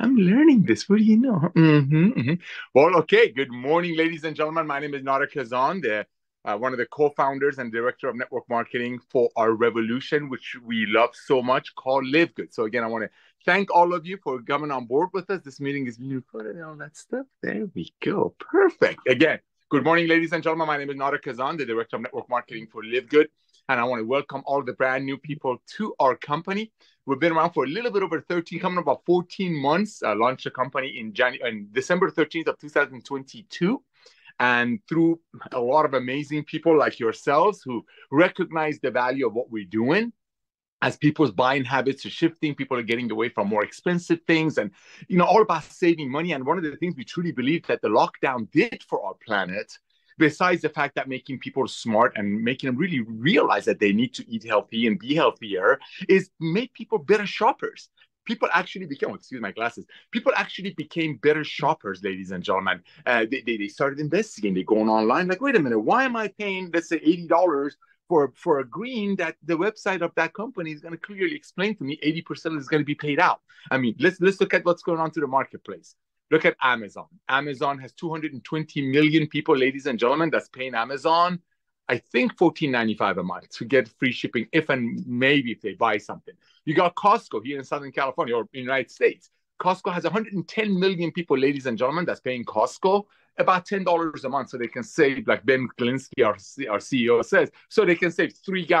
I'm learning this. What do you know? Well, okay. Good morning, ladies and gentlemen. My name is Nauder Khazan, one of the co-founders and director of network marketing for our revolution, which we love so much, called LiveGood. So again, I want to thank all of you for coming on board with us. This meeting is being recorded and all that stuff. There we go. Perfect. Again, good morning, ladies and gentlemen. My name is Nauder Khazan, the director of network marketing for LiveGood. And I want to welcome all the brand new people to our company. We've been around for a little bit over 13, coming about 14 months. I launched the company in December 13th of 2022. And through a lot of amazing people like yourselves who recognize the value of what we're doing, as people's buying habits are shifting, people are getting away from more expensive things and, you know, all about saving money. And one of the things we truly believe that the lockdown did for our planet, besides the fact that making people smart and making them really realize that they need to eat healthy and be healthier, is make people better shoppers. People actually became, excuse my glasses, people actually became better shoppers, ladies and gentlemen. They started investigating, they're going online, like, wait a minute, why am I paying, let's say, $80 for a green that the website of that company is going to clearly explain to me 80% is going to be paid out? I mean, let's look at what's going on to the marketplace. Look at Amazon. Amazon has 220 million people, ladies and gentlemen, that's paying Amazon, I think, $14.95 a month to get free shipping, if and maybe if they buy something. You got Costco here in Southern California or in the United States. Costco has 110 million people, ladies and gentlemen, that's paying Costco about $10 a month, so they can save, like Ben Kalinski, our CEO, says, so they can save $3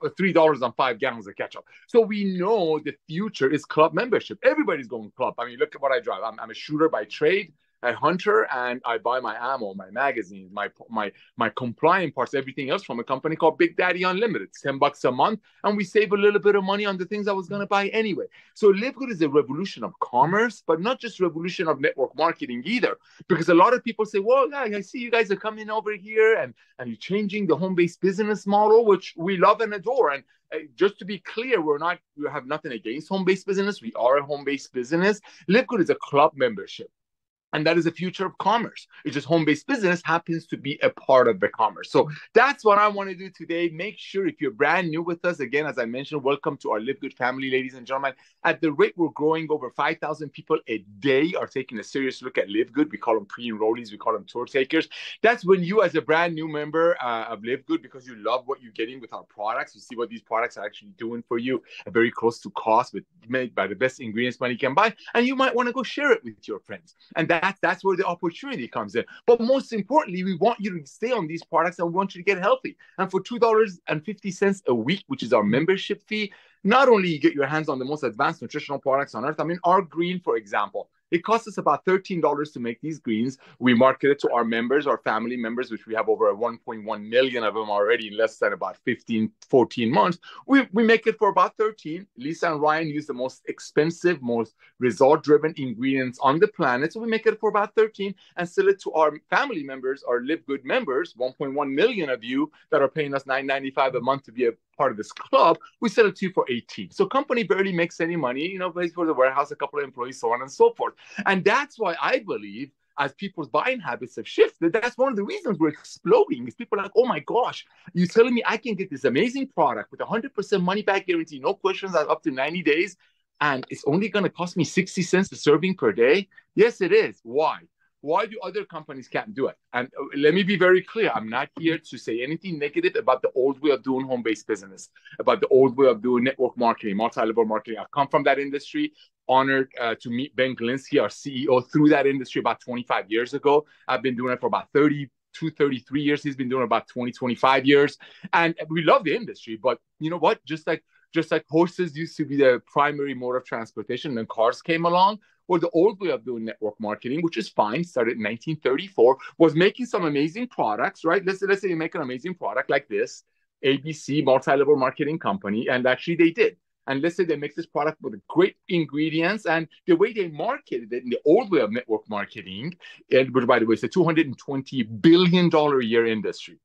on 5 gallons of ketchup. So we know the future is club membership. Everybody's going club. I mean, look at what I drive. I'm a shooter by trade, a hunter, and I buy my ammo, my magazines, my compliant parts, everything else from a company called Big Daddy Unlimited. It's $10 a month, and we save a little bit of money on the things I was going to buy anyway. So LiveGood is a revolution of commerce, but not just revolution of network marketing either, because a lot of people say, well, I see you guys are coming over here and you're changing the home-based business model, which we love and adore. And just to be clear, we have nothing against home-based business. We are a home-based business. LiveGood is a club membership. And that is the future of commerce. It's just home-based business happens to be a part of the commerce. So that's what I want to do today. Make sure if you're brand new with us, again, as I mentioned, welcome to our LiveGood family, ladies and gentlemen. At the rate we're growing, over 5,000 people a day are taking a serious look at LiveGood. We call them pre-enrollees. We call them tour takers. That's when you, as a brand new member of LiveGood, because you love what you're getting with our products, you see what these products are actually doing for you, very close to cost, but made by the best ingredients money can buy. And you might want to go share it with your friends. And that's where the opportunity comes in. But most importantly, we want you to stay on these products and we want you to get healthy. And for $2.50 a week, which is our membership fee, not only you get your hands on the most advanced nutritional products on earth. I mean, our green, for example, it costs us about $13 to make these greens. We market it to our members, our family members, which we have over 1.1 million of them already in less than about 15, 14 months. We make it for about 13. Lisa and Ryan use the most expensive, most result-driven ingredients on the planet. So we make it for about 13 and sell it to our family members, our LiveGood members, 1.1 million of you that are paying us $9.95 a month to be a part of this club. We sell it to you for 18. So company barely makes any money, you know, pays for the warehouse, a couple of employees, so on and so forth. And that's why I believe, as people's buying habits have shifted, that's one of the reasons we're exploding, is people are like, oh my gosh, you're telling me I can get this amazing product with 100% money back guarantee, no questions, up to 90 days, and it's only going to cost me 60 cents a serving per day? Yes, it is. Why? Why do other companies can't do it? And let me be very clear. I'm not here to say anything negative about the old way of doing home-based business, about the old way of doing network marketing, multi-level marketing. I've come from that industry. Honored to meet Ben Kalinski, our CEO, through that industry about 25 years ago. I've been doing it for about 33 years. He's been doing it about 20, 25 years. And we love the industry. But you know what? Just like horses used to be the primary mode of transportation, and then cars came along. Well, the old way of doing network marketing, which is fine, started in 1934, was making some amazing products, right? Let's say you make an amazing product like this, ABC, multi-level marketing company, and actually they did. And let's say they make this product with great ingredients, and the way they marketed it in the old way of network marketing, and which, by the way, is a $220 billion a year industry.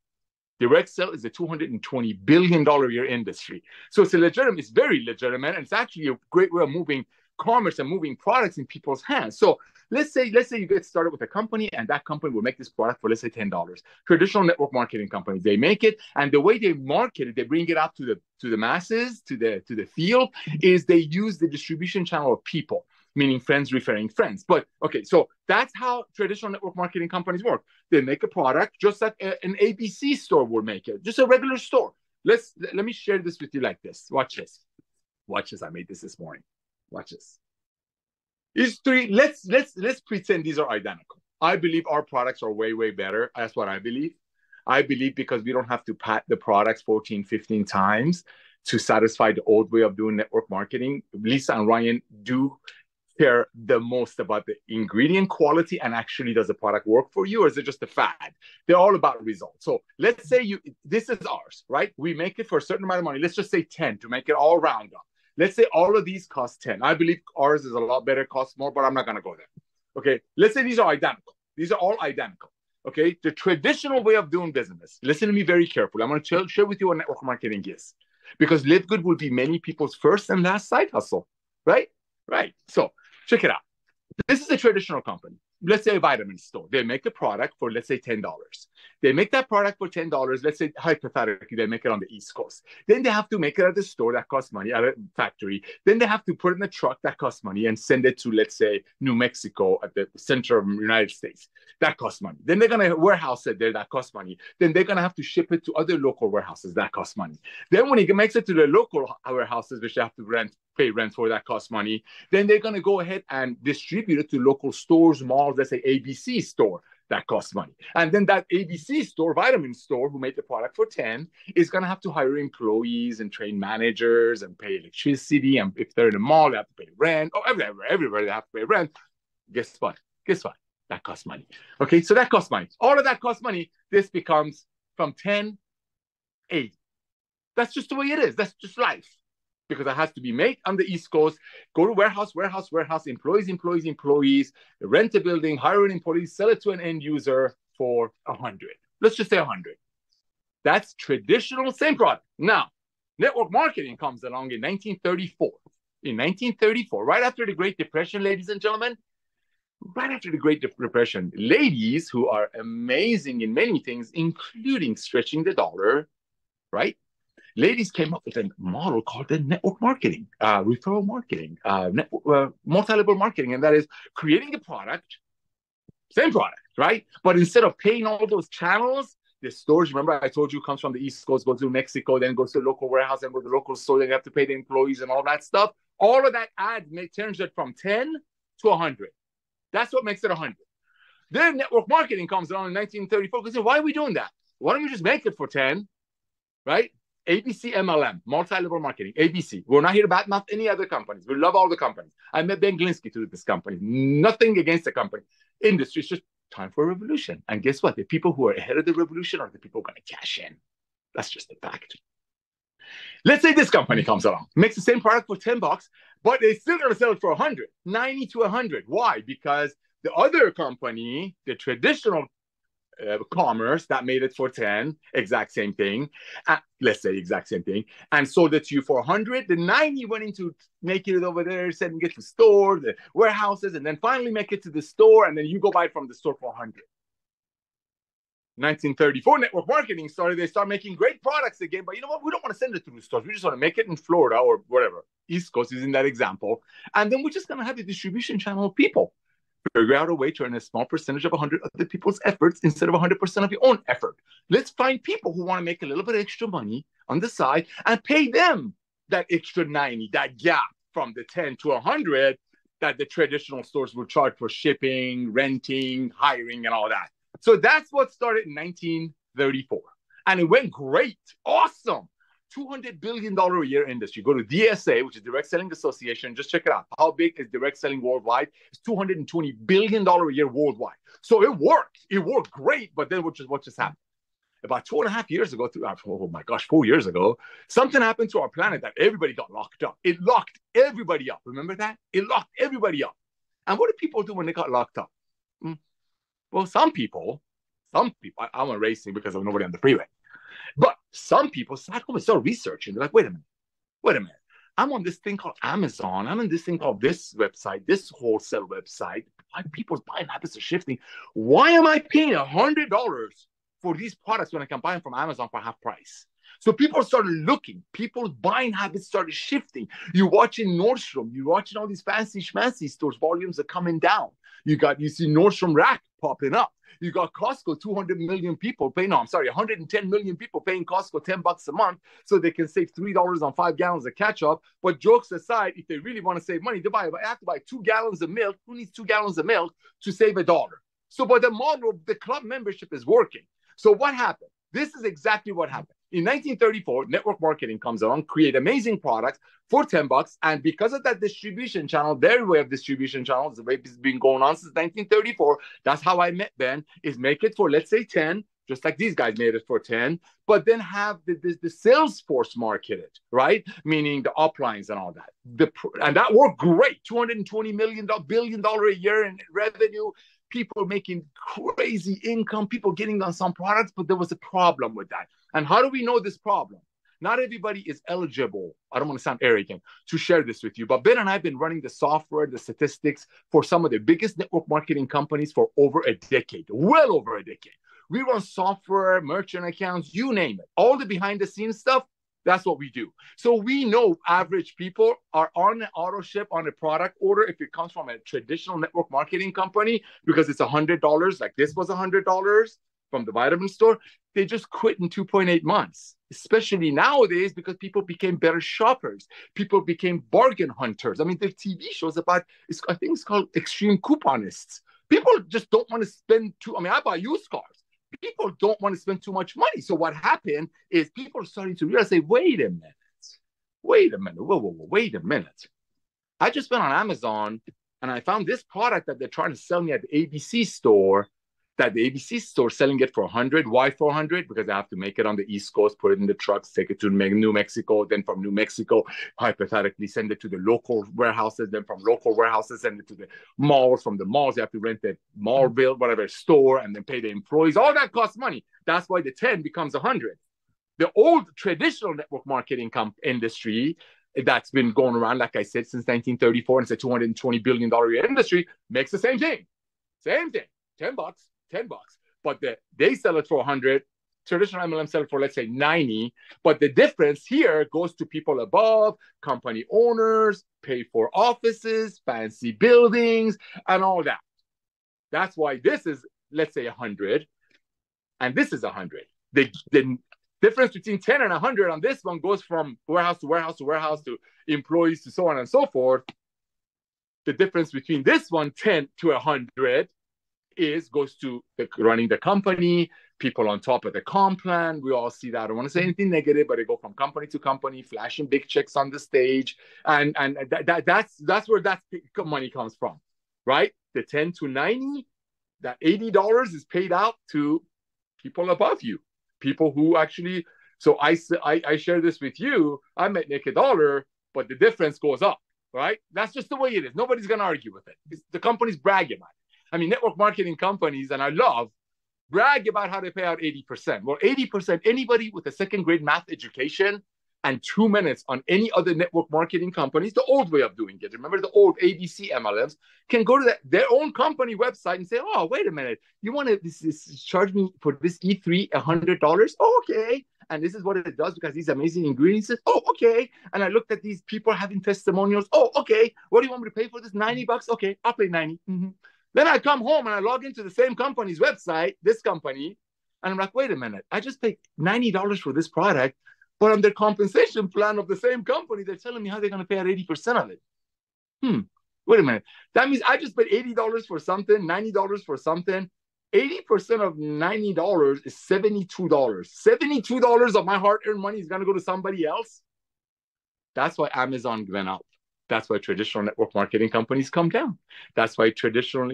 Direct sell is a $220 billion a year industry. So it's a legitimate, it's very legitimate, and it's actually a great way of moving commerce and moving products in people's hands. So let's say you get started with a company, and that company will make this product for, let's say, $10. Traditional network marketing companies, they make it, and the way they market it, they bring it out to the masses, to the field, is they use the distribution channel of people. meaning friends referring friends. But okay, so that's how traditional network marketing companies work. They make a product just like an ABC store would make it, just a regular store. Let me share this with you like this. Watch this. Watch this. I made this morning. Watch this. These three. Let's pretend these are identical. I believe our products are way, way better. That's what I believe. I believe because we don't have to pat the products 14, 15 times to satisfy the old way of doing network marketing. Lisa and Ryan do care the most about the ingredient quality and actually does the product work for you, or is it just a fad? They're all about results. So let's say this is ours, right? We make it for a certain amount of money. Let's just say 10 to make it all round up. Let's say all of these cost 10. I believe ours is a lot better, costs more, but I'm not going to go there. Okay, let's say these are identical. These are all identical. Okay, the traditional way of doing business. Listen to me very carefully. I'm going to share with you what network marketing is, because LiveGood will be many people's first and last side hustle, right? Right. So check it out. This is a traditional company. Let's say a vitamin store. They make a product for, let's say, $10. They make that product for $10. Let's say, hypothetically, they make it on the East Coast. Then they have to make it at the store that costs money, at a factory. Then they have to put it in a truck that costs money and send it to, let's say, New Mexico at the center of the United States. That costs money. Then they're going to warehouse it there. That costs money. Then they're going to have to ship it to other local warehouses. That costs money. Then when it makes it to the local warehouses, which they have to pay rent for, that costs money. Then they're going to go ahead and distribute it to local stores, malls, let's say ABC store, that costs money. And then that ABC store, vitamin store, who made the product for 10, is going to have to hire employees and train managers and pay electricity. And if they're in a mall, they have to pay rent. Oh, everywhere they have to pay rent. Guess what? Guess what? That costs money. Okay, so that costs money. All of that costs money. This becomes from 10, 8. That's just the way it is. That's just life. Because it has to be made on the East Coast, go to warehouse, employees, rent a building, hire an employee, sell it to an end user for 100. Let's just say 100. That's traditional, same product. Now, network marketing comes along in 1934. In 1934, right after the Great Depression, ladies and gentlemen, right after the Great Depression, ladies who are amazing in many things, including stretching the dollar, right? Ladies came up with a model called the network marketing, referral marketing, multi-level marketing. And that is creating a product, same product, right? But instead of paying all those channels, the stores, remember I told you, comes from the East Coast, goes to Mexico, then goes to the local warehouse, then goes to the local store, then you have to pay the employees and all that stuff. All of that turns it from 10 to 100. That's what makes it 100. Then network marketing comes along in 1934. Because why are we doing that? Why don't we just make it for 10, right? ABC MLM, multi-level marketing, ABC. We're not here about not any other companies. We love all the companies. I met Ben Kalinski through this company. Nothing against the company. Industry, it's just time for a revolution. And guess what? The people who are ahead of the revolution are the people who are going to cash in. That's just a fact. Let's say this company comes along, makes the same product for 10 bucks, but they're still going to sell it for 100, 90 to 100. Why? Because the other company, the traditional commerce that made it for 10, exact same thing, let's say exact same thing, and sold it to you for 100. The 90 went into making it over there, sending it to store, the warehouses, and then finally make it to the store, and then you go buy it from the store for 100. 1934 network marketing started. They start making great products again, but you know what? We don't want to send it through stores. We just want to make it in Florida or whatever. East Coast is in that example, and then we're just going to have the distribution channel of people. Figure out a way to earn a small percentage of 100 other people's efforts instead of 100% of your own effort. Let's find people who want to make a little bit of extra money on the side and pay them that extra 90, that gap from the 10 to 100 that the traditional stores will charge for shipping, renting, hiring, and all that. So that's what started in 1934. And it went great. Awesome. $200 billion a year industry. Go to DSA, which is Direct Selling Association. Just check it out. How big is direct selling worldwide? It's $220 billion a year worldwide. So it worked. It worked great. But then what just happened? About 2.5 years ago, oh my gosh, 4 years ago, something happened to our planet that everybody got locked up. It locked everybody up. Remember that? It locked everybody up. And what did people do when they got locked up? Well, some people, I'm a racing because of nobody on the freeway. But some people sat home and started researching. They're like, wait a minute. I'm on this thing called Amazon. I'm on this thing called this website, this wholesale website. My people's buying habits are shifting. Why am I paying $100 for these products when I can buy them from Amazon for half price? So people started looking. People's buying habits started shifting. You're watching Nordstrom. You're watching all these fancy schmancy stores. Volumes are coming down. You see Nordstrom Rack popping up. You got Costco, 200 million people paying, no, I'm sorry, 110 million people paying Costco $10 a month so they can save $3 on 5 gallons of ketchup. But jokes aside, if they really want to save money, they have to buy 2 gallons of milk. Who needs 2 gallons of milk to save $1? So by the model, the club membership is working. So what happened? This is exactly what happened. In 1934, network marketing comes along, create amazing products for $10. And because of that distribution channel, their way of distribution channel is the way it's been going on since 1934. That's how I met Ben, is make it for, let's say, 10, just like these guys made it for 10, but then have the sales force market it, right? Meaning the uplines and all that. And that worked great. $220 million, billion-dollar a year in revenue. People making crazy income, people getting on some products, but there was a problem with that. And how do we know this problem? Not everybody is eligible. I don't want to sound arrogant to share this with you, but Ben and I have been running the software, the statistics for some of the biggest network marketing companies for over a decade, well over a decade. We run software, merchant accounts, you name it. All the behind the scenes stuff, that's what we do. So we know average people are on an auto ship on a product order if it comes from a traditional network marketing company because it's $100, like this was $100 from the vitamin store. They just quit in 2.8 months, especially nowadays because people became better shoppers. People became bargain hunters. I mean, there's TV shows about, I think it's called Extreme Couponists. People just don't want to spend too, I mean, I buy used cars. People don't want to spend too much money. So what happened is people are starting to realize, wait a minute. I just went on Amazon and I found this product that they're trying to sell me at the ABC store, that the ABC store selling it for $100. Why $400? Because I have to make it on the East Coast, put it in the trucks, take it to New Mexico, then from New Mexico, hypothetically, send it to the local warehouses, then from local warehouses, send it to the malls, from the malls, you have to rent the mall bill, whatever, store, and then pay the employees. All that costs money. That's why the 10 becomes 100. The old traditional network marketing industry that's been going around, like I said, since 1934, and it's a $220 billion industry, makes the same thing. Same thing. $10. But they sell it for 100. Traditional MLM sell it for, let's say, 90. But the difference here goes to people above, company owners, pay for offices, fancy buildings, and all that. That's why this is, let's say, 100. And this is 100. The difference between 10 and 100 on this one goes from warehouse to warehouse to warehouse to employees to so on and so forth. The difference between this one, 10 to 100, goes to running the company, people on top of the comp plan. We all see that. I don't want to say anything negative, but they go from company to company, flashing big checks on the stage, and that's where that money comes from, right? The 10 to 90, that $80 is paid out to people above you, people who actually. So I share this with you. I might make $1, but the difference goes up, right? That's just the way it is. Nobody's gonna argue with it. The company's bragging about it. I mean, network marketing companies, and I love, brag about how they pay out 80%. Well, 80%, anybody with a second-grade math education and 2 minutes on any other network marketing companies, the old way of doing it, remember the old ABC MLMs, can go to their own company website and say, oh, wait a minute, you want to charge me for this E3 $100? Oh, okay. And this is what it does because these amazing ingredients. Oh, okay. And I looked at these people having testimonials. Oh, okay. What do you want me to pay for this? $90? Okay, I'll pay 90. Mm-hmm. Then I come home and I log into the same company's website, this company, and I'm like, wait a minute, I just paid $90 for this product, but on their compensation plan of the same company, they're telling me how they're going to pay out 80% of it. Wait a minute. That means I just paid $80 for something, $90 for something. 80% of $90 is $72. $72 of my hard-earned money is going to go to somebody else. That's why Amazon went up. That's why traditional network marketing companies come down. That's why traditional,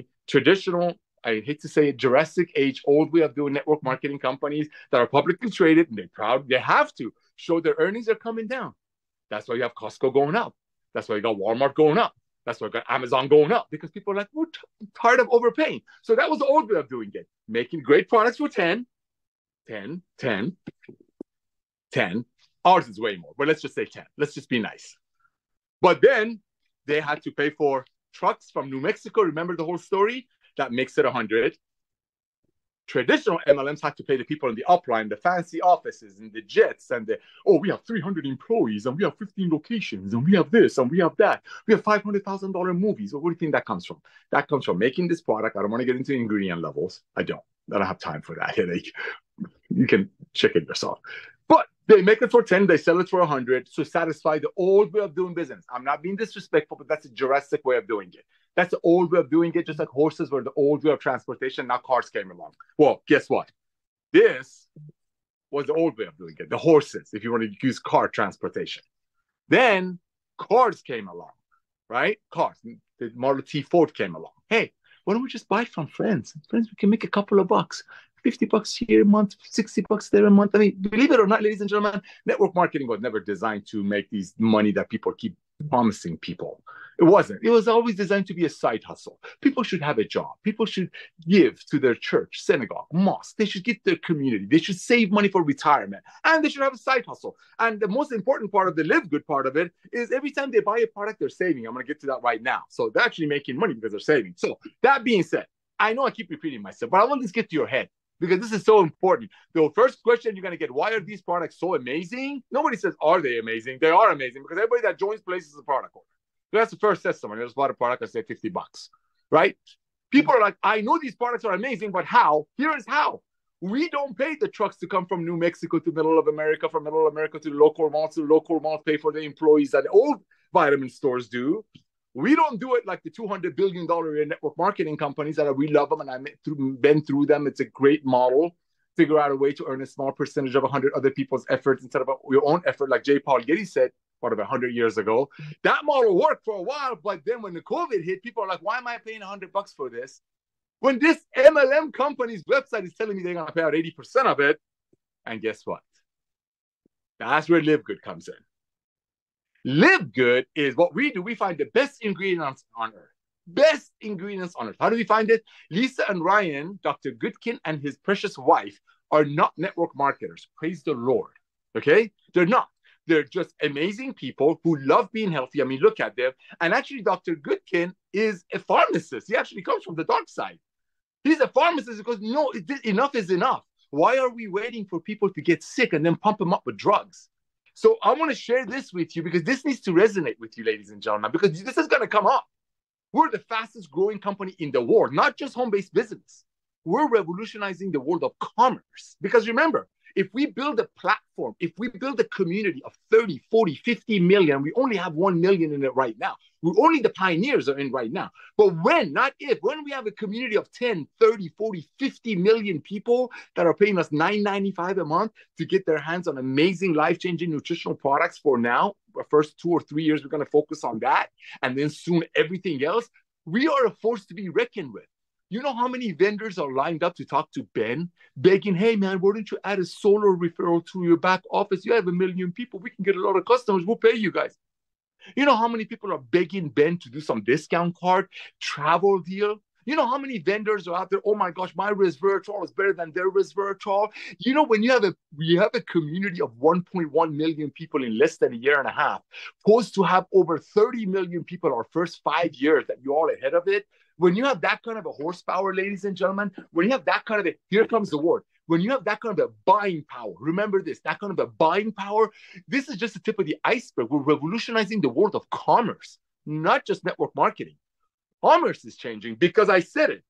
I hate to say it, Jurassic Age, old way of doing network marketing companies that are publicly traded and they're proud, they have to show their earnings are coming down. That's why you have Costco going up. That's why you got Walmart going up. That's why you got Amazon going up, because people are like, we're tired of overpaying. So that was the old way of doing it. Making great products for 10, 10, 10, 10. Ours is way more, but let's just say 10. Let's just be nice. But then they had to pay for trucks from New Mexico. Remember the whole story? That makes it 100. traditional MLMs had to pay the people on the upline, the fancy offices and the jets and the, oh, we have 300 employees and we have 15 locations and we have this and we have that. We have $500,000 movies. Well, what do you think that comes from? That comes from making this product. I don't want to get into ingredient levels. I don't have time for that headache. You can check it yourself. But they make it for 10, they sell it for 100 to satisfy the old way of doing business. I'm not being disrespectful, but that's a Jurassic way of doing it. That's the old way of doing it, just like horses were the old way of transportation. Now cars came along. Well, guess what? This was the old way of doing it, the horses, if you want to use car transportation. Then cars came along, right? Cars, the Model T Ford came along. Hey, why don't we just buy it from friends? Friends, we can make a couple of bucks. $50 here a month, $60 there a month. I mean, believe it or not, ladies and gentlemen, network marketing was never designed to make these money that people keep promising people. It wasn't. It was always designed to be a side hustle. People should have a job. People should give to their church, synagogue, mosque. They should give their community. They should save money for retirement. And they should have a side hustle. And the most important part of the live good part of it is every time they buy a product, they're saving. I'm going to get to that right now. So they're actually making money because they're saving. So that being said, I know I keep repeating myself, but I want this to get to your head, because this is so important. The first question you're going to get, why are these products so amazing? Nobody says, are they amazing? They are amazing, because everybody that joins places a product order. So that's the first test. Someone just bought a product, I say $50, right? People are like, I know these products are amazing, but how? Here is how. We don't pay the trucks to come from New Mexico to middle of America, from middle of America to the local malls, pay for the employees that old vitamin stores do. We don't do it like the $200 billion network marketing companies that are, we love them and I've been through them. It's a great model. Figure out a way to earn a small percentage of 100 other people's efforts instead of your own effort, like J. Paul Getty said, part of 100 years ago. That model worked for a while, but then when the COVID hit, people are like, why am I paying $100 for this? When this MLM company's website is telling me they're going to pay out 80% of it. And guess what? That's where LiveGood comes in. Live Good is what we do. We find the best ingredients on earth. Best ingredients on earth. How do we find it? Lisa and Ryan, Dr. Goodkin and his precious wife, are not network marketers. Praise the Lord. Okay? They're not. They're just amazing people who love being healthy. I mean, look at them. And actually, Dr. Goodkin is a pharmacist. He actually comes from the dark side. He's a pharmacist because, no, enough is enough. Why are we waiting for people to get sick and then pump them up with drugs? So I want to share this with you because this needs to resonate with you, ladies and gentlemen, because this is going to come up. We're the fastest growing company in the world, not just home-based business. We're revolutionizing the world of commerce. Because remember, if we build a platform, if we build a community of 30, 40, 50 million, we only have 1 million in it right now. We're only the pioneers are in right now. But when, not if, when we have a community of 10, 30, 40, 50 million people that are paying us $9.95 a month to get their hands on amazing life-changing nutritional products for now, the first 2 or 3 years, we're going to focus on that. And then soon everything else, we are a force to be reckoned with. You know how many vendors are lined up to talk to Ben, begging, hey, man, why don't you add a solar referral to your back office? You have a million people. We can get a lot of customers. We'll pay you guys. You know how many people are begging Ben to do some discount card, travel deal? You know how many vendors are out there? Oh, my gosh, my resveratrol is better than their resveratrol. You know, when you have a community of 1.1 million people in less than a year and a half, supposed to have over 30 million people our first 5 years that you're all ahead of it, when you have that kind of a horsepower, ladies and gentlemen, when you have that kind of a, here comes the word, when you have that kind of a buying power, remember this, that kind of a buying power, this is just the tip of the iceberg. We're revolutionizing the world of commerce, not just network marketing. Commerce is changing because I said it.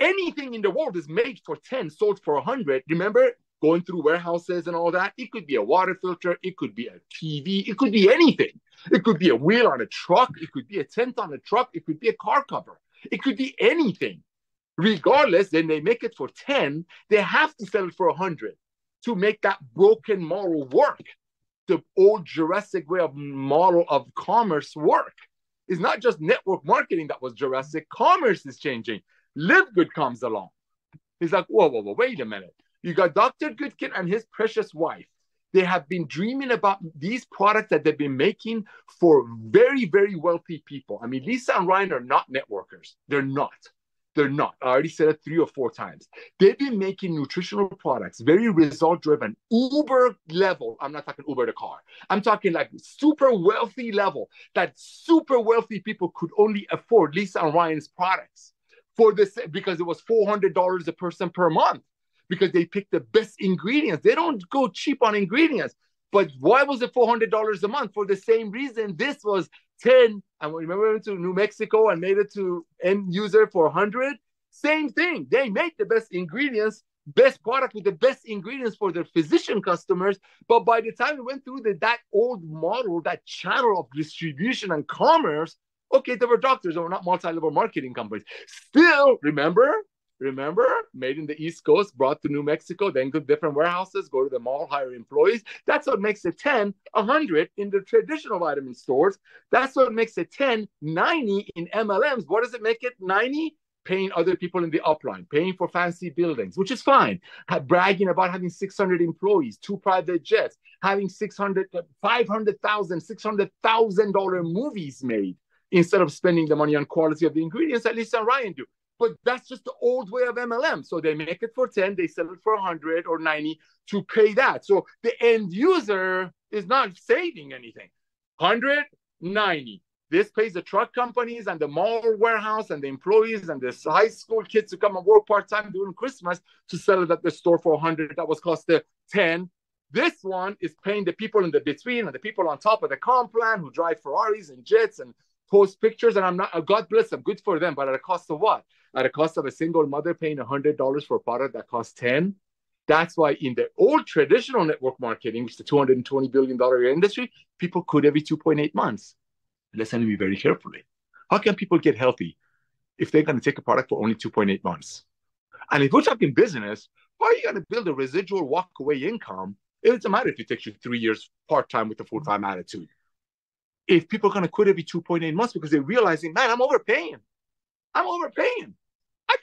Anything in the world is made for 10, sold for 100. Remember, going through warehouses and all that. It could be a water filter. It could be a TV. It could be anything. It could be a wheel on a truck. It could be a tent on a truck. It could be a car cover. It could be anything. Regardless, then they make it for 10. They have to sell it for 100 to make that broken model work. The old Jurassic way of model of commerce work. It's not just network marketing that was Jurassic. Commerce is changing. LiveGood comes along. He's like, whoa, whoa, whoa, wait a minute. You got Dr. Goodkin and his precious wife. They have been dreaming about these products that they've been making for very, very wealthy people. I mean, Lisa and Ryan are not networkers. They're not. They're not. I already said it 3 or 4 times. They've been making nutritional products, very result-driven, Uber level. I'm not talking Uber the car. I'm talking like super wealthy level that super wealthy people could only afford Lisa and Ryan's products. for this, because it was $400 a person per month, because they picked the best ingredients. They don't go cheap on ingredients. But why was it $400 a month? For the same reason, this was 10. And remember, we went to New Mexico and made it to end user for 100. Same thing. They make the best ingredients, best product with the best ingredients for their physician customers. But by the time we went through that old model, that channel of distribution and commerce, okay, there were doctors that were not multi-level marketing companies. Still, remember, made in the East Coast, brought to New Mexico, then go to different warehouses, go to the mall, hire employees. That's what makes a 10, 100 in the traditional vitamin stores. That's what makes a 10, 90 in MLMs. What does it make it? 90? Paying other people in the upline, paying for fancy buildings, which is fine. Bragging about having 600 employees, 2 private jets, having $600,000 movies made instead of spending the money on quality of the ingredients that Lisa and Ryan do. But that's just the old way of MLM. So they make it for 10, they sell it for 100 or 90 to pay that. So the end user is not saving anything. 100, 90. This pays the truck companies and the mall warehouse and the employees and the high school kids who come and work part-time during Christmas to sell it at the store for 100. That was cost the 10. This one is paying the people in the between and the people on top of the comp plan who drive Ferraris and jets and post pictures, and I'm not, God bless them, good for them, but at a cost of what? At a cost of a single mother paying $100 for a product that costs 10. That's why in the old traditional network marketing, which is the $220 billion industry, people could every 2.8 months. Listen to me very carefully. How can people get healthy if they're going to take a product for only 2.8 months? And if we're talking business, how are you going to build a residual walkaway income? It doesn't matter if it takes you 3 years part-time with a full-time attitude. If people are going to quit every 2.8 months because they're realizing, man, I'm overpaying. I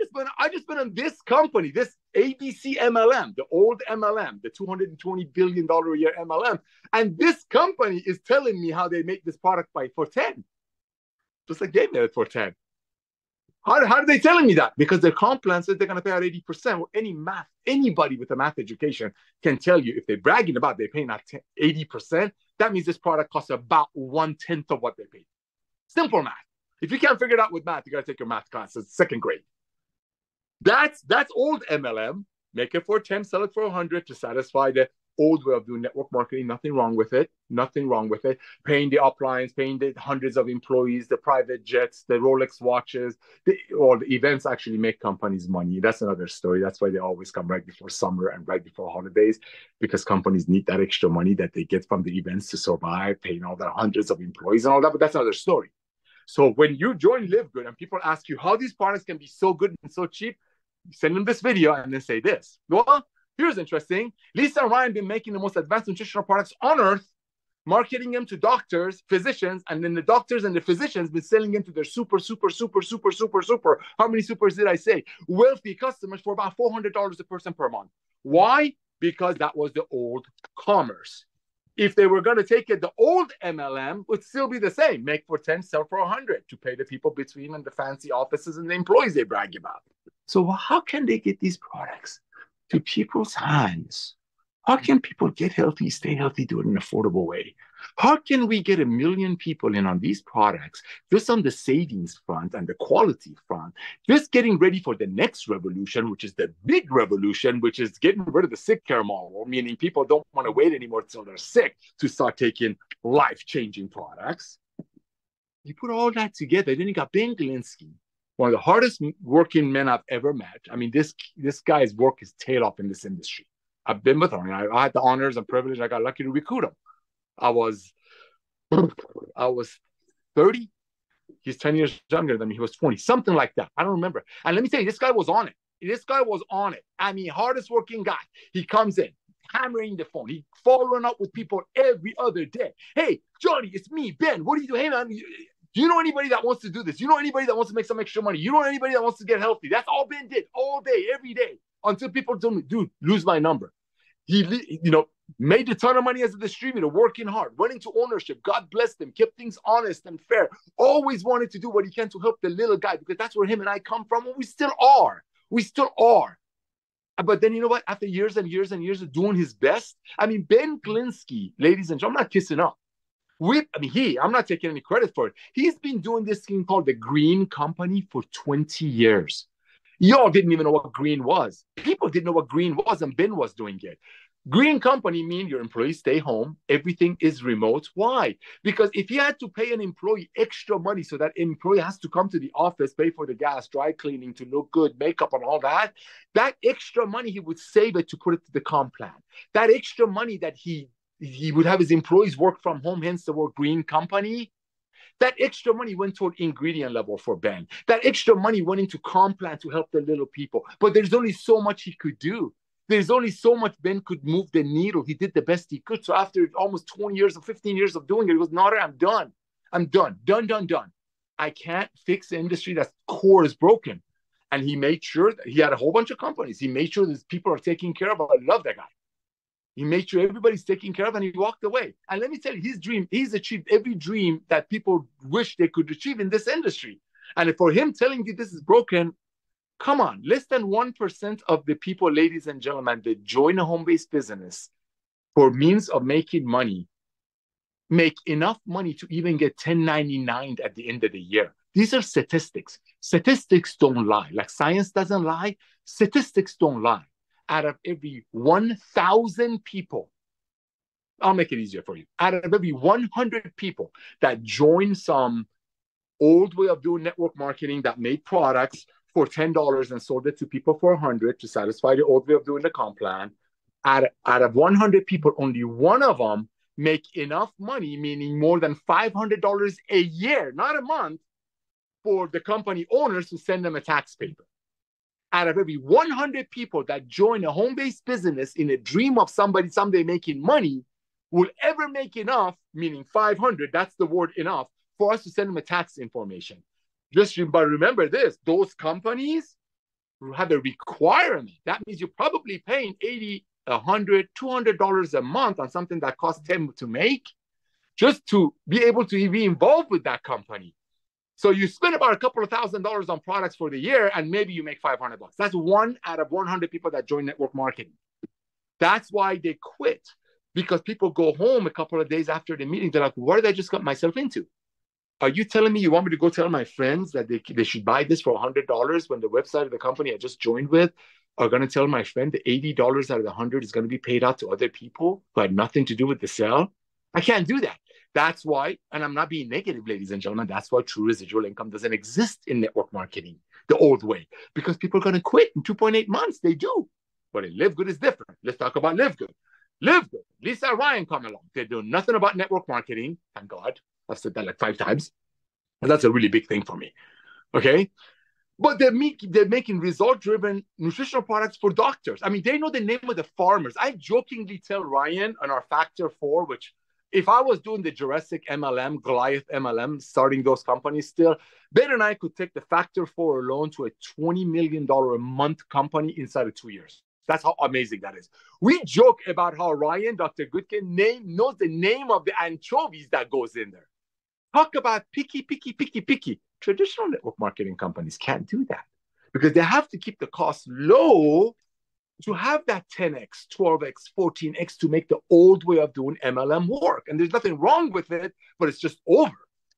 just been on this company, this ABC MLM, the old MLM, the $220 billion a year MLM. And this company is telling me how they make this product for 10. Just like they made it for 10. How are they telling me that? Because their comp plan says they're going to pay out 80%. Well, any math, anybody with a math education can tell you if they're bragging about they're paying out 80%, that means this product costs about 1/10 of what they paid. Simple math. If you can't figure it out with math, you got to take your math class. It's second grade. That's old MLM. Make it for 10, sell it for 100 to satisfy the old way of doing network marketing. Nothing wrong with it. Nothing wrong with it. Paying the uplines, paying the hundreds of employees, the private jets, the Rolex watches, all the events actually make companies money. That's another story. That's why they always come right before summer and right before holidays, because companies need that extra money that they get from the events to survive, paying all the hundreds of employees and all that. But that's another story. So when you join LiveGood and people ask you how these products can be so good and so cheap, send them this video and then say this. Well, here's interesting. Lisa and Ryan have been making the most advanced nutritional products on earth, marketing them to doctors, physicians, and then the doctors and the physicians been selling them to their super, how many supers did I say? Wealthy customers for about $400 a person per month. Why? Because that was the old commerce. If they were going to take it, the old MLM would still be the same. Make for 10, sell for 100 to pay the people between and the fancy offices and the employees they brag about. So how can they get these products to people's hands? How can people get healthy, stay healthy, do it in an affordable way? How can we get 1 million people in on these products, just on the savings front and the quality front, just getting ready for the next revolution, which is the big revolution, which is getting rid of the sick care model, meaning people don't want to wait anymore till they're sick to start taking life-changing products. You put all that together, then you got Ben Kalinski, one of the hardest working men I've ever met. I mean, this guy's worked his tail off in this industry. I've been with him. I had the honors and privilege. I got lucky to recruit him. I was 30. He's 10 years younger than me. He was 20, something like that. I don't remember. And let me tell you, this guy was on it. I mean, hardest working guy. He comes in, hammering the phone. He's following up with people every other day. Hey, Johnny, it's me, Ben. What do you do? Hey, man, do you know anybody that wants to do this? You know anybody that wants to make some extra money? You know anybody that wants to get healthy? That's all Ben did all day, every day, until people told me, dude, lose my number. He, made a ton of money as a distributor, working hard, running to ownership. God blessed him, kept things honest and fair. Always wanted to do what he can to help the little guy, because that's where him and I come from, and we still are. But then you know what? After years and years and years of doing his best, I mean, Ben Kalinski, ladies and gentlemen, I'm not kissing up. I'm not taking any credit for it. He's been doing this thing called the Green Company for 20 years. Y'all didn't even know what green was. People didn't know what green was, and Ben was doing it. Green Company means your employees stay home. Everything is remote. Why? Because if you had to pay an employee extra money so that employee has to come to the office, pay for the gas, dry cleaning, to look good, makeup and all that, that extra money he would save it to put it to the comp plan. That extra money that he would have his employees work from home, hence the word Green Company. That extra money went toward ingredient level for Ben. That extra money went into comp plan to help the little people. But there's only so much he could do. There's only so much Ben could move the needle. He did the best he could. So after almost 20 years or 15 years of doing it, he goes, Nauder, I'm done. I'm done. Done. I can't fix the industry. That core is broken. And he made sure that he had a whole bunch of companies. He made sure that people are taken care of. I love that guy. He made sure everybody's taken care of, and he walked away. And let me tell you, his dream, he's achieved every dream that people wish they could achieve in this industry. And for him telling you this is broken, come on, less than 1% of the people, ladies and gentlemen, that join a home-based business for means of making money, make enough money to even get 1099 at the end of the year. These are statistics. Statistics don't lie. Like science doesn't lie, statistics don't lie. Out of every 1,000 people, I'll make it easier for you. Out of every 100 people that join some old way of doing network marketing that made products for $10 and sold it to people for $100 to satisfy the old way of doing the comp plan, out of 100 people, only one of them make enough money, meaning more than $500 a year, not a month, for the company owners to send them a tax paper. Out of every 100 people that join a home-based business in a dream of somebody someday making money will ever make enough, meaning 500, that's the word enough, for us to send them a tax information. Just remember this, those companies have a requirement. That means you're probably paying $80, $100, $200 a month on something that costs $10 to make just to be able to be involved with that company. So you spend about a couple of $1,000 on products for the year, and maybe you make $500. That's one out of 100 people that join network marketing. That's why they quit, because people go home a couple of days after the meeting. They're like, what did I just get myself into? Are you telling me you want me to go tell my friends that they should buy this for $100 when the website of the company I just joined with are going to tell my friend that $80 out of the $100 is going to be paid out to other people who had nothing to do with the sale? I can't do that. That's why, and I'm not being negative, ladies and gentlemen, that's why true residual income doesn't exist in network marketing the old way, because people are going to quit in 2.8 months. They do. But in LiveGood is different. Let's talk about LiveGood. LiveGood, Lisa and Ryan come along. They do nothing about network marketing. Thank God. I've said that like 5 times. And that's a really big thing for me. Okay? But they're making result-driven nutritional products for doctors. I mean, they know the name of the farmers. I jokingly tell Ryan on our Factor 4, which if I was doing the Jurassic MLM, Goliath MLM, starting those companies still, Ben and I could take the Factor 4 alone to a $20 million a month company inside of 2 years. That's how amazing that is. We joke about how Ryan, Dr. Goodkin, knows the name of the anchovies that goes in there. Talk about picky. Traditional network marketing companies can't do that because they have to keep the cost low to have that 10x, 12x, 14x to make the old way of doing MLM work. And there's nothing wrong with it, but it's just over.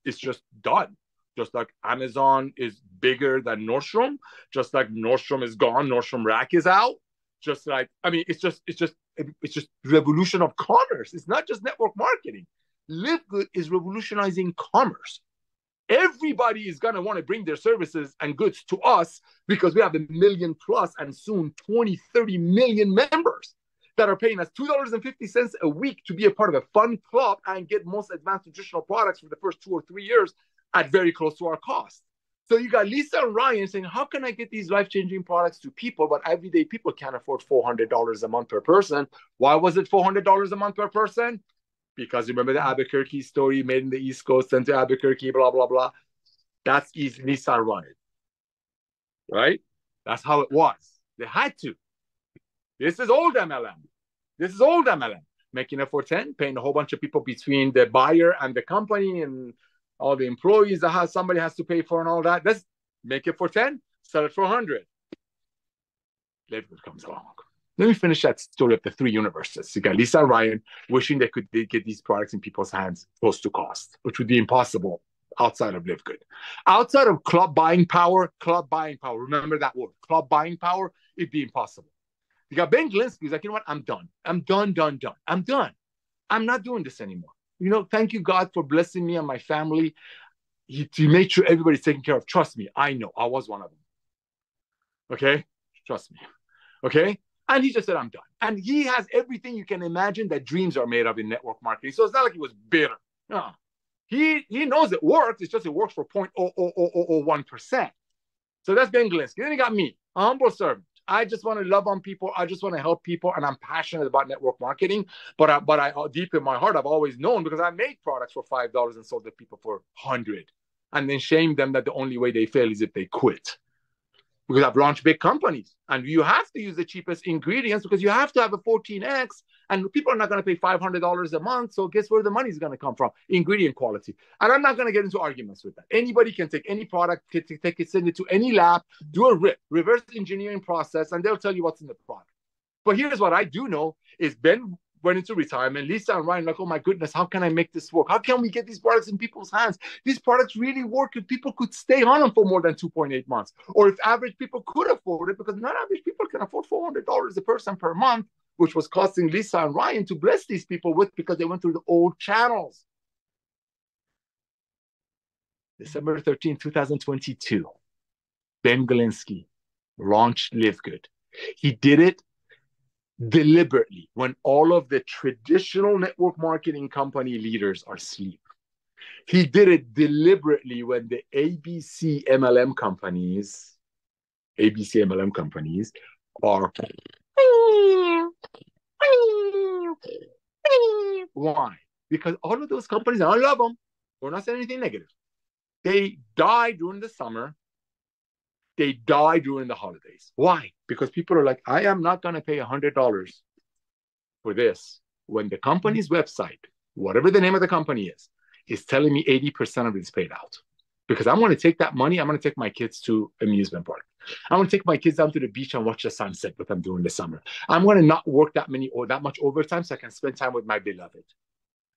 It's just done. Just like Amazon is bigger than Nordstrom, just like Nordstrom is gone, Nordstrom Rack is out. Just like, I mean, it's just revolution of commerce. It's not just network marketing. LiveGood is revolutionizing commerce. Everybody is going to want to bring their services and goods to us because we have 1 million+ and soon 20, 30 million members that are paying us $2.50 a week to be a part of a fun club and get most advanced nutritional products for the first 2 or 3 years at very close to our cost. So you got Lisa and Ryan saying, how can I get these life-changing products to people, but everyday people can't afford $400 a month per person? Why was it $400 a month per person? Because remember the Albuquerque story, made in the East Coast, sent to Albuquerque, blah, blah, blah. That's Lisa and Ryan, right? That's how it was. They had to. This is old MLM. Making it for 10, paying a whole bunch of people between the buyer and the company and all the employees that somebody has to pay for and all that. Let's make it for 10, sell it for 100. LiveGood comes along. Let me finish that story of the three universes. You got Lisa and Ryan wishing they could get these products in people's hands close to cost, which would be impossible outside of LiveGood. Outside of club buying power, remember that word, club buying power, it'd be impossible. You got Ben Kalinski, who's like, you know what, I'm done. I'm done. I'm not doing this anymore. You know, thank you, God, for blessing me and my family. He made sure everybody's taken care of. Trust me, I know. I was one of them. Okay? Trust me. Okay? And he just said, I'm done. And he has everything you can imagine that dreams are made of in network marketing. So it's not like he was bitter. No. He knows it works. It's just it works for 0.00001%. So that's Ben Kalinski. Then he got me, a humble servant. I just want to love on people. I just want to help people. And I'm passionate about network marketing. But I deep in my heart, I've always known, because I made products for $5 and sold to people for $100. And then shamed them that the only way they fail is if they quit. Because I've launched big companies. And you have to use the cheapest ingredients because you have to have a 14X. And people are not going to pay $500 a month. So guess where the money is going to come from? Ingredient quality. And I'm not going to get into arguments with that. Anybody can take any product, take it, send it to any lab, do a RIP, reverse engineering process, and they'll tell you what's in the product. But here's what I do know is Ben went into retirement. Lisa and Ryan like, oh my goodness, how can I make this work? How can we get these products in people's hands? These products really work if people could stay on them for more than 2.8 months. Or if average people could afford it, because not average people can afford $400 a person per month, which was costing Lisa and Ryan to bless these people with because they went through the old channels. December 13, 2022, Ben Kalinski launched LiveGood. He did it deliberately when all of the traditional network marketing company leaders are asleep. He did it deliberately when the ABC MLM companies are why? Because all of those companies, and I love them, we're not saying anything negative, they die during the summer, they die during the holidays. Why? Because people are like, I am not going to pay $100 for this when the company's website, whatever the name of the company is telling me 80% of it is paid out. Because I'm going to take that money, I'm going to take my kids to amusement park. I'm going to take my kids down to the beach and watch the sunset with them during the summer. I'm going to not work that much overtime so I can spend time with my beloved.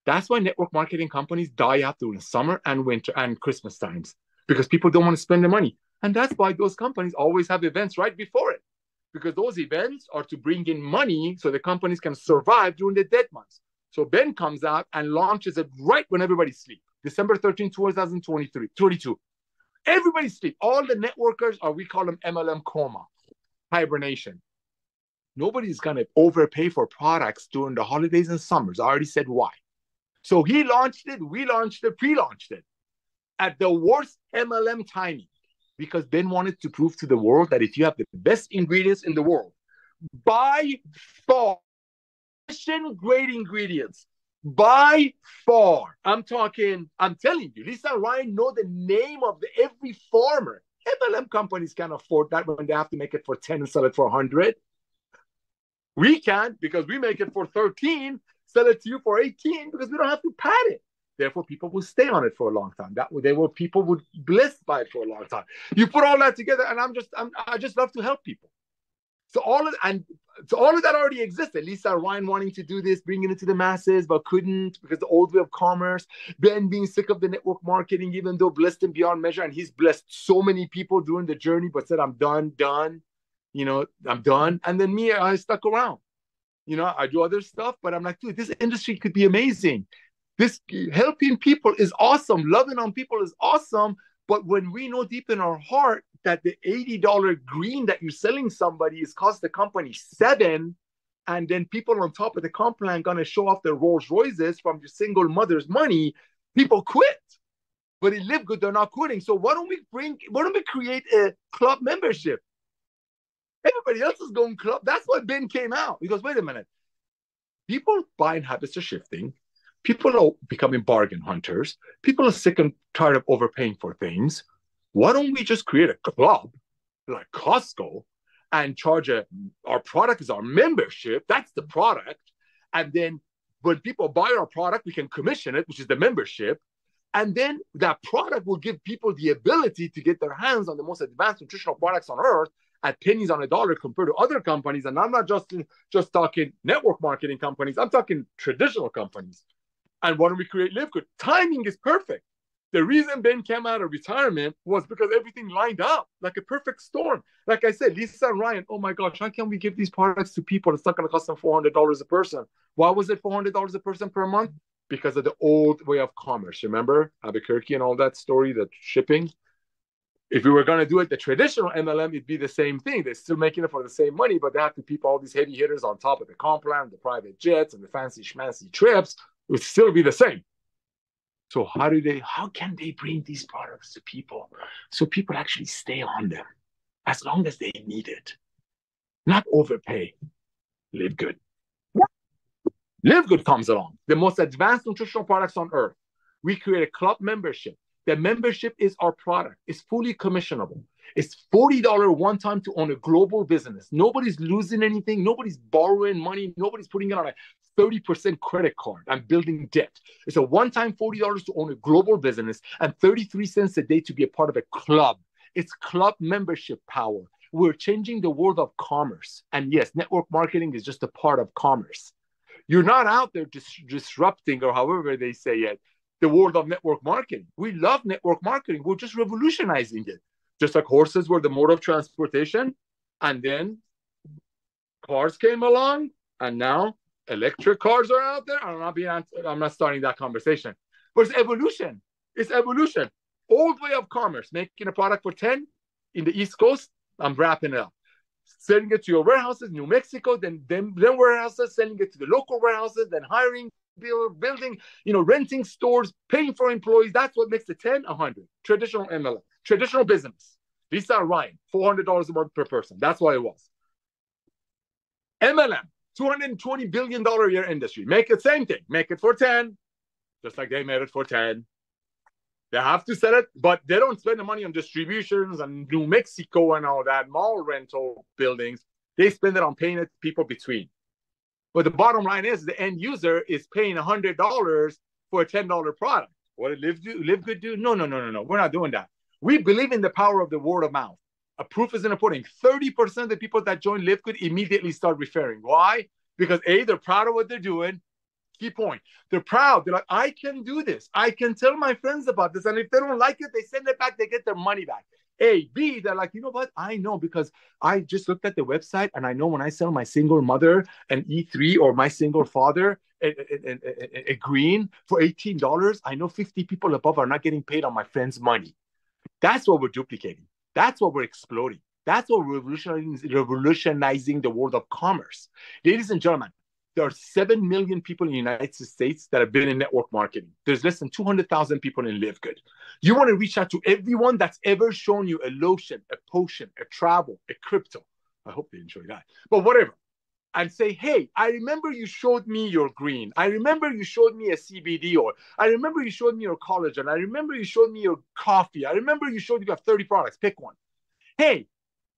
That's why network marketing companies die out during summer and winter and Christmas times, because people don't want to spend the money. And that's why those companies always have events right before it, because those events are to bring in money so the companies can survive during the dead months. So Ben comes out and launches it right when everybody's asleep. December 13, 2022. Everybody's asleep. All the networkers are, we call them MLM coma, hibernation. Nobody's going to overpay for products during the holidays and summers. I already said why. So he launched it, we launched it, pre-launched it at the worst MLM timing, because Ben wanted to prove to the world that if you have the best ingredients in the world, by far, great ingredients, by far, I'm telling you, Lisa and Ryan know the name of every farmer. MLM companies can't afford that when they have to make it for 10 and sell it for 100. We can't, because we make it for 13, sell it to you for 18, because we don't have to pad it. Therefore, people will stay on it for a long time. People would be blessed by it for a long time. You put all that together, and I just love to help people. So all of that already existed. Lisa Ryan wanting to do this, bringing it to the masses, but couldn't because the old way of commerce. Ben being sick of the network marketing, even though blessed him beyond measure, and he's blessed so many people during the journey, but said, "I'm done. You know, I'm done." And then me, I stuck around. You know, I do other stuff, but I'm like, dude, this industry could be amazing. This helping people is awesome. Loving on people is awesome. But when we know deep in our heart that the $80 green that you're selling somebody is cost the company $7, and then people on top of the comp plan going to show off their Rolls Royces from your single mother's money, people quit. But in LiveGood, they're not quitting. So why don't we create a club membership? Everybody else is going club. That's why Ben came out. He goes, wait a minute. People buying habits are shifting. People are becoming bargain hunters. People are sick and tired of overpaying for things. Why don't we just create a club like Costco and charge our product is our membership. That's the product. And then when people buy our product, we can commission it, which is the membership. And then that product will give people the ability to get their hands on the most advanced nutritional products on earth at pennies on a dollar compared to other companies. And I'm not just talking network marketing companies. I'm talking traditional companies. And why don't we create LiveGood? Timing is perfect. The reason Ben came out of retirement was because everything lined up like a perfect storm. Like I said, Lisa and Ryan, oh my gosh, how can we give these products to people? It's not going to cost them $400 a person. Why was it $400 a person per month? Because of the old way of commerce. Remember Albuquerque and all that story, the shipping? If we were going to do it the traditional MLM, it'd be the same thing. They're still making it for the same money, but they have to keep all these heavy hitters on top of the comp plan, the private jets, and the fancy schmancy trips. It would still be the same. So how can they bring these products to people so people actually stay on them as long as they need it? Not overpay. LiveGood. LiveGood comes along. The most advanced nutritional products on earth. We create a club membership. The membership is our product. It's fully commissionable. It's $40 one time to own a global business. Nobody's losing anything. Nobody's borrowing money. Nobody's putting it on a 30% credit card and building debt. It's a one-time $40 to own a global business and 33 cents a day to be a part of a club. It's club membership power. We're changing the world of commerce. And yes, network marketing is just a part of commerce. You're not out there disrupting, or however they say it, the world of network marketing. We love network marketing. We're just revolutionizing it. Just like horses were the mode of transportation, and then cars came along, and now electric cars are out there. I'm not starting that conversation. But it's evolution. It's evolution. Old way of commerce, making a product for 10 in the East Coast. I'm wrapping it up. Sending it to your warehouses, New Mexico, then warehouses, sending it to the local warehouses, then hiring, building, renting stores, paying for employees. That's what makes the 10 100. Traditional MLM. Traditional business. Lisa and Ryan, $400 a month per person. That's what it was. MLM, $220 billion a year industry. Make it same thing. Make it for 10, just like they made it for 10. They have to sell it, but they don't spend the money on distributions and New Mexico and all that, mall rental buildings. They spend it on paying it people between. But the bottom line is the end user is paying $100 for a $10 product. What did LiveGood do? No. We're not doing that. We believe in the power of the word of mouth. A proof is in the pudding. 30% of the people that join LiveGood immediately start referring. Why? Because A, they're proud of what they're doing. Key point. They're proud. They're like, I can do this. I can tell my friends about this. And if they don't like it, they send it back. They get their money back. A, B, they're like, you know what? I know because I just looked at the website and I know when I sell my single mother an E3 or my single father a green for $18, I know 50 people above are not getting paid on my friend's money. That's what we're duplicating. That's what we're exploding. That's what we're revolutionizing the world of commerce. Ladies and gentlemen, there are 7 million people in the United States that have been in network marketing. There's less than 200,000 people in LiveGood. You want to reach out to everyone that's ever shown you a lotion, a potion, a travel, a crypto. I hope they enjoy that. But whatever. And say, hey, I remember you showed me your green. I remember you showed me a CBD oil. I remember you showed me your collagen. I remember you showed me your coffee. I remember you showed you have 30 products. Pick one. Hey,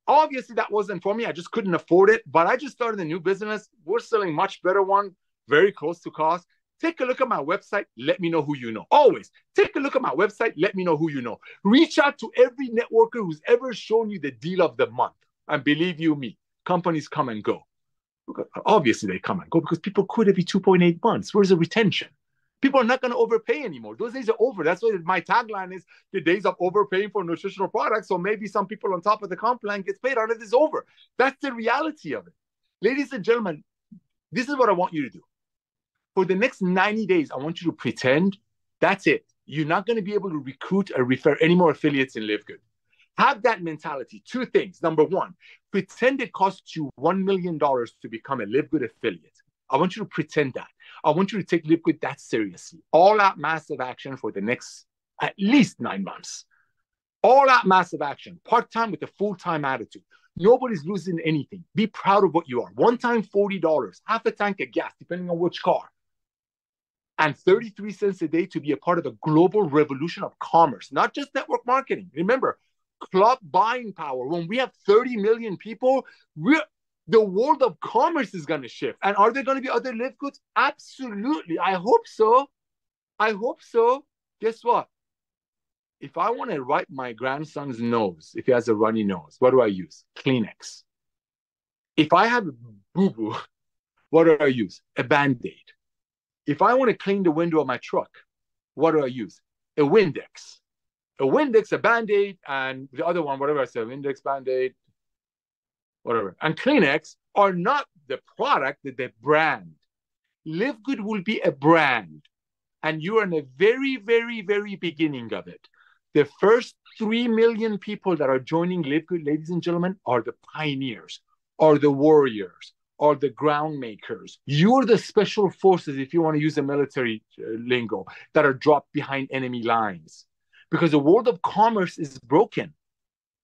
obviously that wasn't for me. I just couldn't afford it. But I just started a new business. We're selling much better one, very close to cost. Take a look at my website. Let me know who you know. Always take a look at my website. Let me know who you know. Reach out to every networker who's ever shown you the deal of the month. And believe you me, companies come and go. Obviously, they come and go because people quit every 2.8 months. Where's the retention? People are not going to overpay anymore. Those days are over. That's why my tagline is the days of overpaying for nutritional products. So maybe some people on top of the comp plan gets paid on it is over. That's the reality of it. Ladies and gentlemen, this is what I want you to do. For the next 90 days, I want you to pretend that's it. You're not going to be able to recruit or refer any more affiliates in LiveGood. Have that mentality. Two things. Number one, pretend it costs you $1 million to become a LiveGood affiliate. I want you to pretend that. I want you to take LiveGood that seriously. All out massive action for the next at least 9 months. All out massive action. Part-time with a full-time attitude. Nobody's losing anything. Be proud of what you are. One time $40, half a tank of gas, depending on which car. And 33 cents a day to be a part of the global revolution of commerce. Not just network marketing. Remember, club buying power. When we have 30 million people, the world of commerce is going to shift. And are there going to be other LiveGoods? Absolutely. I hope so. Guess what? If I want to wipe my grandson's nose, if he has a runny nose, what do I use? Kleenex. If I have a boo-boo, what do I use? A Band-Aid. If I want to clean the window of my truck, what do I use? A Windex. A Windex, a Band-Aid, and the other one, whatever I said, Windex, Band-Aid, whatever. And Kleenex are not the product, they're the brand. LiveGood will be a brand, and you are in the very, very, very beginning of it. The first 3 million people that are joining LiveGood, ladies and gentlemen, are the pioneers, are the warriors, are the ground makers. You're the special forces, if you want to use a military lingo, that are dropped behind enemy lines. Because the world of commerce is broken.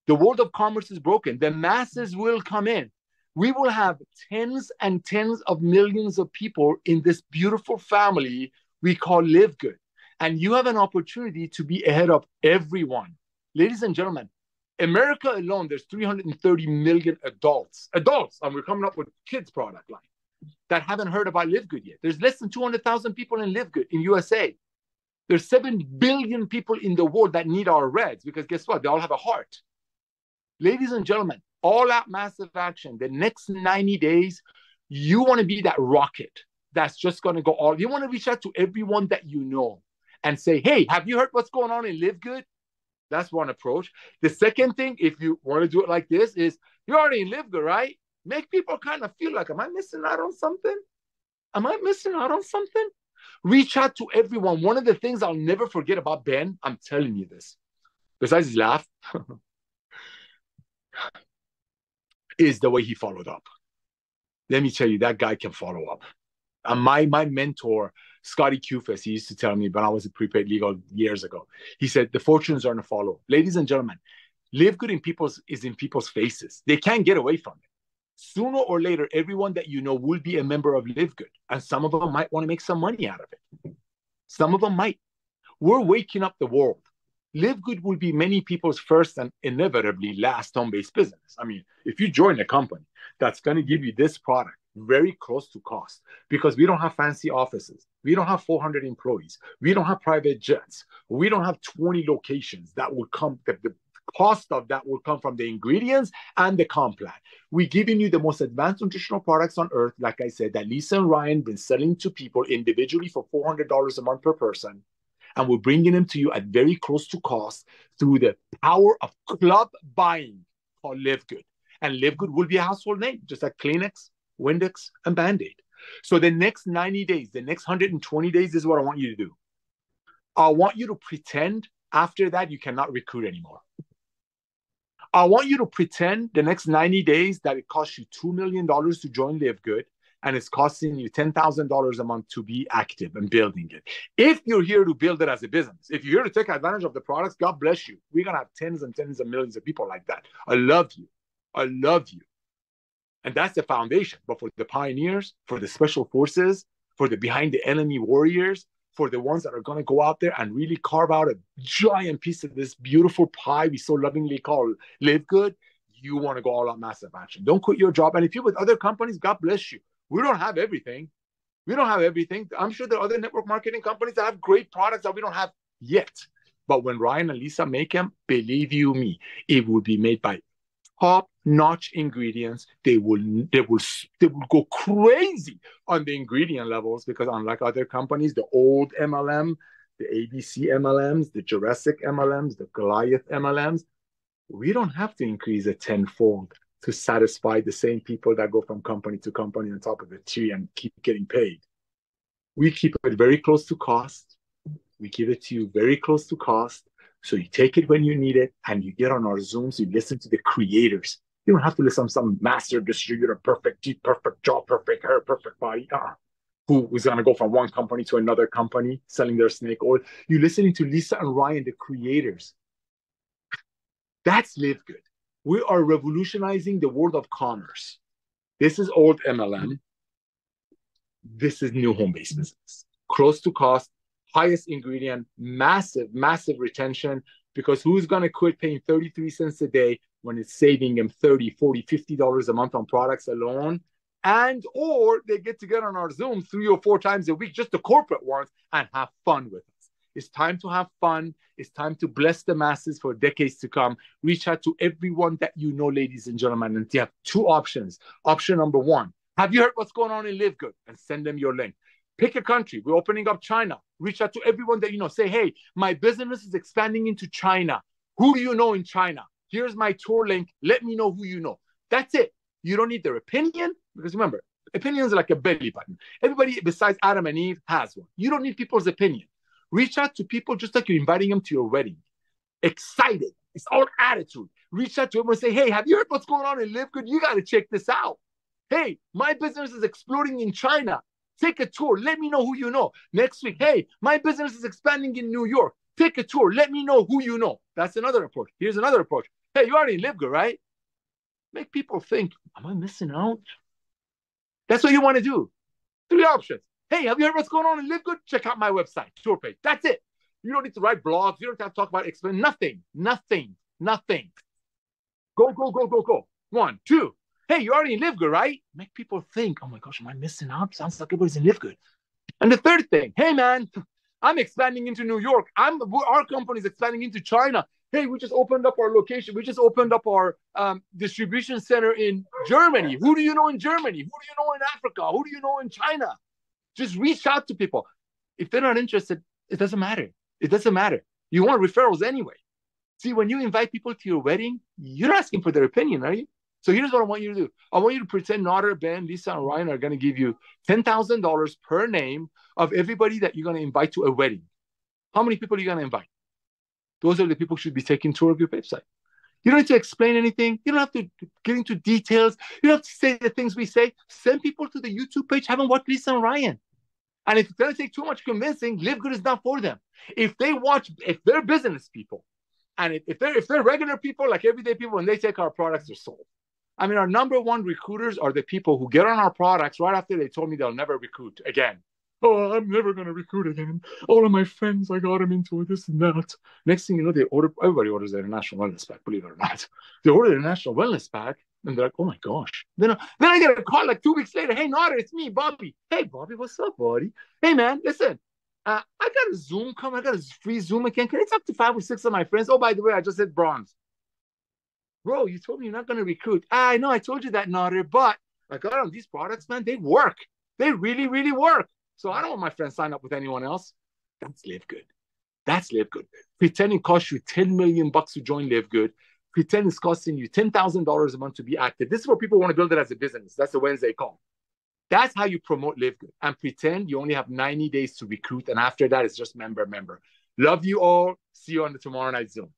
The world of commerce is broken. The masses will come in. We will have tens and tens of millions of people in this beautiful family we call LiveGood. And you have an opportunity to be ahead of everyone. Ladies and gentlemen, America alone, there's 330 million adults, and we're coming up with kids product line, that haven't heard about LiveGood yet. There's less than 200,000 people in LiveGood in USA. There's 7 billion people in the world that need our reds, because guess what? They all have a heart. Ladies and gentlemen, all out massive action. The next 90 days, you want to be that rocket that's just going to go all. You want to reach out to everyone that you know and say, hey, have you heard what's going on in LiveGood? That's one approach. The second thing, if you want to do it like this, is you're already in LiveGood, right? Make people kind of feel like, am I missing out on something? Am I missing out on something? Reach out to everyone. One of the things I'll never forget about Ben, I'm telling you this, besides his laugh, is the way he followed up. Let me tell you, that guy can follow up. And my mentor, Scotty Kufis, he used to tell me when I was in prepaid legal years ago, he said, the fortunes are in the follow. Ladies and gentlemen, LiveGood is in people's faces. They can't get away from it. Sooner or later, everyone that you know will be a member of LiveGood. And some of them might want to make some money out of it. Some of them might. We're waking up the world. LiveGood will be many people's first and inevitably last home-based business. I mean, if you join a company that's going to give you this product, very close to cost, because we don't have fancy offices. We don't have 400 employees. We don't have private jets. We don't have 20 locations that will come. The cost of that will come from the ingredients and the comp plan. We're giving you the most advanced nutritional products on earth, like I said, that Lisa and Ryan been selling to people individually for $400 a month per person. And we're bringing them to you at very close to cost through the power of club buying called LiveGood. And LiveGood will be a household name, just like Kleenex, Windex, and Band-Aid. So the next 90 days, the next 120 days is what I want you to do. I want you to pretend after that you cannot recruit anymore. I want you to pretend the next 90 days that it costs you $2 million to join LiveGood and it's costing you $10,000 a month to be active and building it. If you're here to build it as a business, if you're here to take advantage of the products, God bless you. We're going to have tens and tens of millions of people like that. I love you. I love you. And that's the foundation. But for the pioneers, for the special forces, for the behind the enemy warriors, for the ones that are going to go out there and really carve out a giant piece of this beautiful pie we so lovingly call LiveGood, you want to go all out massive action. Don't quit your job. And if you're with other companies, God bless you. We don't have everything. We don't have everything. I'm sure there are other network marketing companies that have great products that we don't have yet. But when Ryan and Lisa make them, believe you me, it will be made by top-notch ingredients. They will go crazy on the ingredient levels, because unlike other companies, the old MLM, the ABC MLMs, the Jurassic MLMs, the Goliath MLMs, we don't have to increase it tenfold to satisfy the same people that go from company to company on top of the tree and keep getting paid. We keep it very close to cost. We give it to you very close to cost. So you take it when you need it, and you get on our Zooms, you listen to the creators. You don't have to listen to some master distributor, perfect teeth, perfect jaw, perfect hair, perfect body, who is going to go from one company to another company selling their snake oil. You're listening to Lisa and Ryan, the creators. That's LiveGood. We are revolutionizing the world of commerce. This is old MLM. This is new home-based business. Close to cost. Highest ingredient, massive, massive retention, because who's going to quit paying 33 cents a day when it's saving them $30, $40, $50 a month on products alone? And or they get to get on our Zoom 3 or 4 times a week, just the corporate ones, and have fun with us. It's time to have fun. It's time to bless the masses for decades to come. Reach out to everyone that you know, ladies and gentlemen. And you have two options. Option number one, have you heard what's going on in LiveGood? And send them your link. Pick a country. We're opening up China. Reach out to everyone that you know. Say, hey, my business is expanding into China. Who do you know in China? Here's my tour link. Let me know who you know. That's it. You don't need their opinion, because remember, opinions are like a belly button. Everybody besides Adam and Eve has one. You don't need people's opinion. Reach out to people just like you're inviting them to your wedding. Excited. It's all attitude. Reach out to everyone and say, hey, have you heard what's going on in LiveGood? You got to check this out. Hey, my business is exploding in China. Take a tour. Let me know who you know. Next week, hey, my business is expanding in New York. Take a tour. Let me know who you know. That's another approach. Here's another approach. Hey, you already live good, right? Make people think, am I missing out? That's what you want to do. Three options. Hey, have you heard what's going on in LiveGood? Check out my website, tour page. That's it. You don't need to write blogs. You don't have to talk about explain. Nothing. Go. One, two. Hey, you already in LiveGood, right? Make people think, oh my gosh, am I missing out? Sounds like everybody's in LiveGood. And the third thing, hey man, I'm expanding into New York. Our company's expanding into China. Hey, we just opened up our location. We just opened up our distribution center in Germany. Who do you know in Germany? Who do you know in Africa? Who do you know in China? Just reach out to people. If they're not interested, it doesn't matter. You want referrals anyway. See, when you invite people to your wedding, you're not asking for their opinion, are you? So here's what I want you to do. I want you to pretend Nauder, Ben, Lisa, and Ryan are going to give you $10,000 per name of everybody that you're going to invite to a wedding. How many people are you going to invite? Those are the people who should be taking tour of your website. You don't need to explain anything. You don't have to get into details. You don't have to say the things we say. Send people to the YouTube page. Have them watch Lisa and Ryan. And if it's going to take too much convincing, LiveGood is not for them. If they're business people, and if they're regular people, like everyday people, when they take our products, they're sold. I mean, our number one recruiters are the people who get on our products right after they told me they'll never recruit again. Oh, I'm never going to recruit again. All of my friends, I got them into this and that. Next thing you know, everybody orders their International Wellness Pack, believe it or not. They order their International Wellness Pack, and they're like, oh, my gosh. Then I get a call like 2 weeks later. Hey, Nauder, it's me, Bobby. Hey, Bobby, what's up, buddy? Hey, man, listen. I got a Zoom coming. I got a free Zoom again. Can I talk to 5 or 6 of my friends? Oh, by the way, I just hit bronze. Bro, you told me you're not going to recruit. I know I told you that, Nauder, but I got on these products, man. They work. They really, really work. So I don't want my friends to sign up with anyone else. That's LiveGood. Pretend it costs you $10 million to join LiveGood. Pretend it's costing you $10,000 a month to be active. This is where people want to build it as a business. That's a Wednesday call. That's how you promote LiveGood. And pretend you only have 90 days to recruit. And after that, it's just member. Love you all. See you on the tomorrow night Zoom.